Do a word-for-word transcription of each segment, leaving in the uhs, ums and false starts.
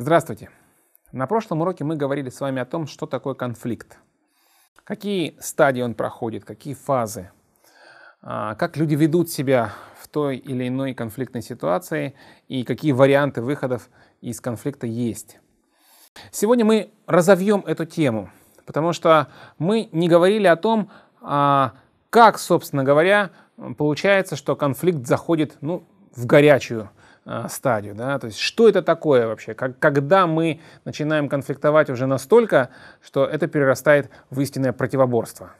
Здравствуйте! На прошлом уроке мы говорили с вами о том, что такое конфликт, какие стадии он проходит, какие фазы, как люди ведут себя в той или иной конфликтной ситуации и какие варианты выходов из конфликта есть. Сегодня мы разовьем эту тему, потому что мы не говорили о том, как, собственно говоря, получается, что конфликт заходит, ну, в горячую стадию, да, то есть что это такое вообще, как, когда мы начинаем конфликтовать уже настолько, что это перерастает в истинное противоборство.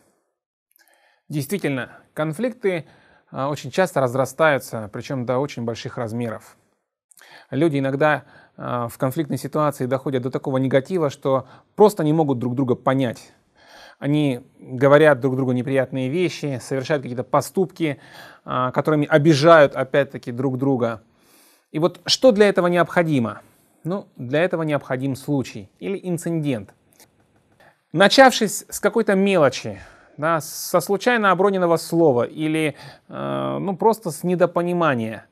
Действительно, конфликты а, очень часто разрастаются, причем до очень больших размеров. Люди иногда а, в конфликтной ситуации доходят до такого негатива, что просто не могут друг друга понять. Они говорят друг другу неприятные вещи, совершают какие-то поступки, а, которыми обижают опять-таки друг друга. И вот что для этого необходимо? Ну, для этого необходим случай или инцидент. Начавшись с какой-то мелочи, да, со случайно оброненного слова или э, ну, просто с недопонимания,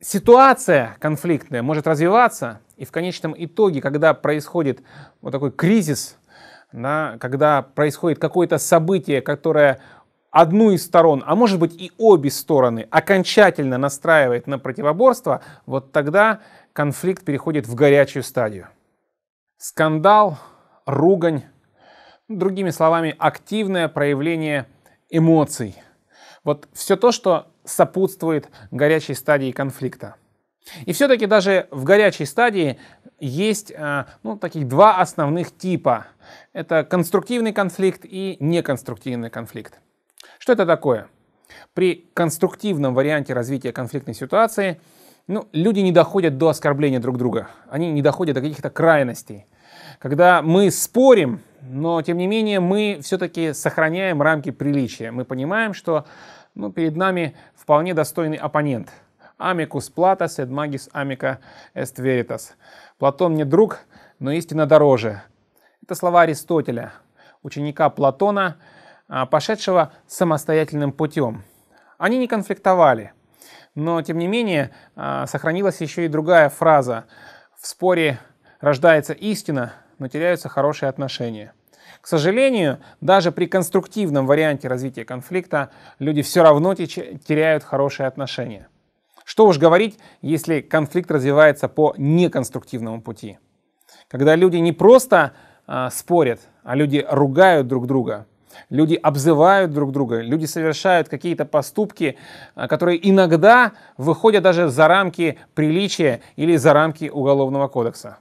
ситуация конфликтная может развиваться, и в конечном итоге, когда происходит вот такой кризис, да, когда происходит какое-то событие, которое одну из сторон, а может быть и обе стороны, окончательно настраивает на противоборство, вот тогда конфликт переходит в горячую стадию. Скандал, ругань, другими словами, активное проявление эмоций. Вот все то, что сопутствует горячей стадии конфликта. И все-таки даже в горячей стадии есть, ну, таких два основных типа. Это конструктивный конфликт и неконструктивный конфликт. Что это такое? При конструктивном варианте развития конфликтной ситуации, ну, люди не доходят до оскорбления друг друга, они не доходят до каких-то крайностей. Когда мы спорим, но тем не менее мы все-таки сохраняем рамки приличия, мы понимаем, что, ну, перед нами вполне достойный оппонент. Amicus platus et magis amica est veritas. Платон мне друг, но истина дороже. Это слова Аристотеля, ученика Платона, пошедшего самостоятельным путем. Они не конфликтовали, но тем не менее сохранилась еще и другая фраза: в споре рождается истина, но теряются хорошие отношения. К сожалению, даже при конструктивном варианте развития конфликта люди все равно теряют хорошие отношения. Что уж говорить, если конфликт развивается по неконструктивному пути. Когда люди не просто спорят, а люди ругают друг друга, люди обзывают друг друга, люди совершают какие-то поступки, которые иногда выходят даже за рамки приличия или за рамки Уголовного кодекса.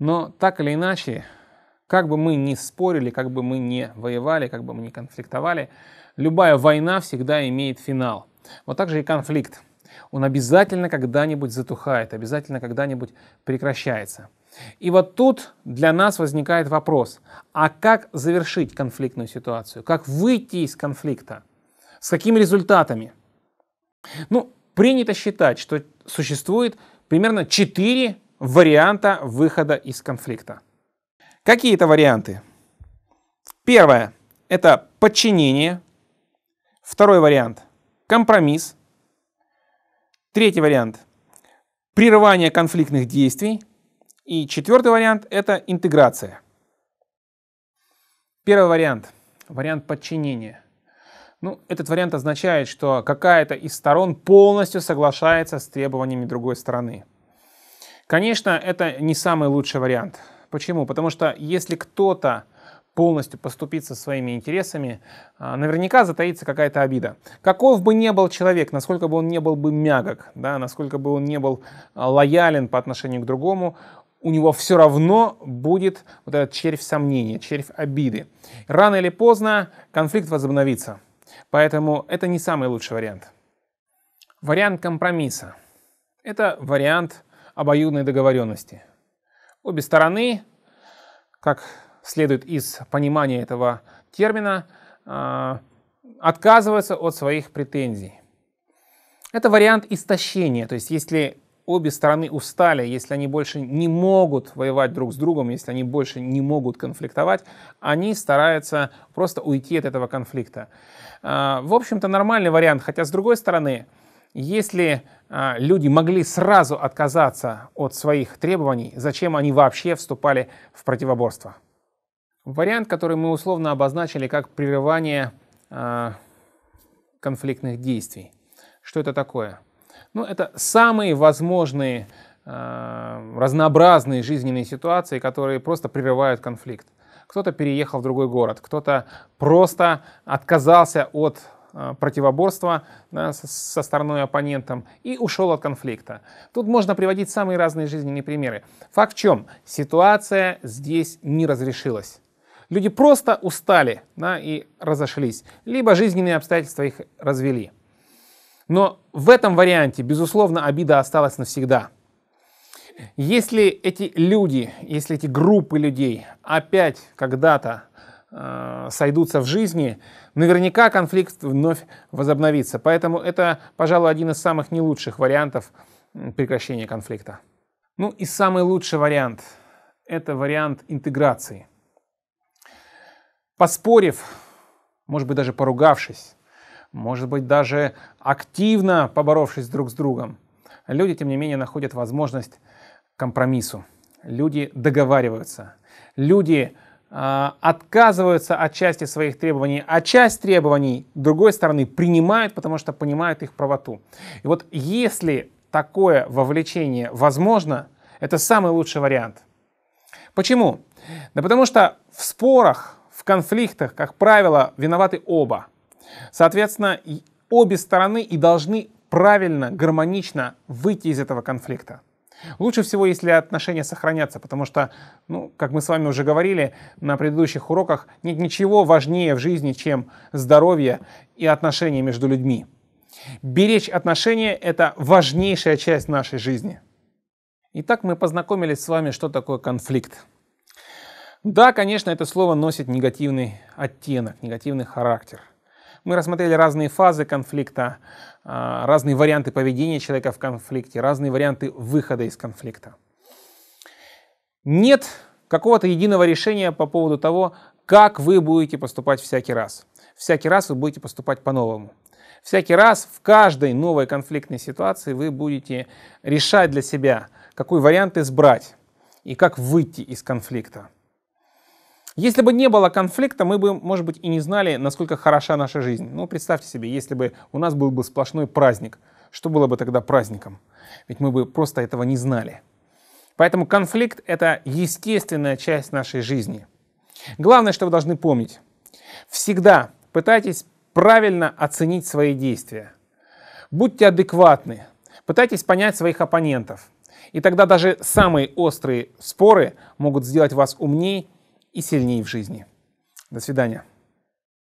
Но так или иначе, как бы мы ни спорили, как бы мы ни воевали, как бы мы ни конфликтовали, любая война всегда имеет финал. Вот так же и конфликт. Он обязательно когда-нибудь затухает, обязательно когда-нибудь прекращается. И вот тут для нас возникает вопрос, а как завершить конфликтную ситуацию, как выйти из конфликта, с какими результатами? Ну, принято считать, что существует примерно четыре варианта выхода из конфликта. Какие это варианты? Первое – это подчинение. Второй вариант – компромисс. Третий вариант – прерывание конфликтных действий. И четвертый вариант – это интеграция. Первый вариант – вариант подчинения. Ну, этот вариант означает, что какая-то из сторон полностью соглашается с требованиями другой стороны. Конечно, это не самый лучший вариант. Почему? Потому что если кто-то полностью поступиться своими интересами, наверняка затаится какая-то обида. Каков бы ни был человек, насколько бы он не был бы мягок, да, насколько бы он не был лоялен по отношению к другому, у него все равно будет вот этот червь сомнения, червь обиды. Рано или поздно конфликт возобновится. Поэтому это не самый лучший вариант. Вариант компромисса. Это вариант обоюдной договоренности. Обе стороны, как следует из понимания этого термина, отказываются от своих претензий. Это вариант истощения, то есть если обе стороны устали, если они больше не могут воевать друг с другом, если они больше не могут конфликтовать, они стараются просто уйти от этого конфликта. В общем-то, нормальный вариант, хотя с другой стороны, Если э, люди могли сразу отказаться от своих требований, зачем они вообще вступали в противоборство? Вариант, который мы условно обозначили как прерывание э, конфликтных действий. Что это такое? Ну, это самые возможные э, разнообразные жизненные ситуации, которые просто прерывают конфликт. Кто-то переехал в другой город, кто-то просто отказался от э, противоборства, да, со стороной оппонентом и ушел от конфликта. Тут можно приводить самые разные жизненные примеры. Факт в чем? Ситуация здесь не разрешилась. Люди просто устали, да, и разошлись, либо жизненные обстоятельства их развели. Но в этом варианте, безусловно, обида осталась навсегда. Если эти люди, если эти группы людей опять когда-то э, сойдутся в жизни, наверняка конфликт вновь возобновится. Поэтому это, пожалуй, один из самых не лучших вариантов прекращения конфликта. Ну и самый лучший вариант – это вариант интеграции. Поспорив, может быть, даже поругавшись, может быть, даже активно поборовшись друг с другом, люди, тем не менее, находят возможность к компромиссу. Люди договариваются. Люди э, отказываются от части своих требований, а часть требований другой стороны принимают, потому что понимают их правоту. И вот если такое вовлечение возможно, это самый лучший вариант. Почему? Да потому что в спорах, в конфликтах, как правило, виноваты оба. Соответственно, обе стороны и должны правильно, гармонично выйти из этого конфликта. Лучше всего, если отношения сохранятся, потому что, ну, как мы с вами уже говорили на предыдущих уроках, нет ничего важнее в жизни, чем здоровье и отношения между людьми. Беречь отношения – это важнейшая часть нашей жизни. Итак, мы познакомились с вами, что такое конфликт. Да, конечно, это слово носит негативный оттенок, негативный характер. Мы рассмотрели разные фазы конфликта, разные варианты поведения человека в конфликте, разные варианты выхода из конфликта. Нет какого-то единого решения по поводу того, как вы будете поступать всякий раз. Всякий раз вы будете поступать по-новому. Всякий раз в каждой новой конфликтной ситуации вы будете решать для себя, какой вариант избрать и как выйти из конфликта. Если бы не было конфликта, мы бы, может быть, и не знали, насколько хороша наша жизнь. Ну, представьте себе, если бы у нас был бы сплошной праздник, что было бы тогда праздником? Ведь мы бы просто этого не знали. Поэтому конфликт – это естественная часть нашей жизни. Главное, что вы должны помнить. Всегда пытайтесь правильно оценить свои действия. Будьте адекватны. Пытайтесь понять своих оппонентов. И тогда даже самые острые споры могут сделать вас умнее и сильнее в жизни. До свидания.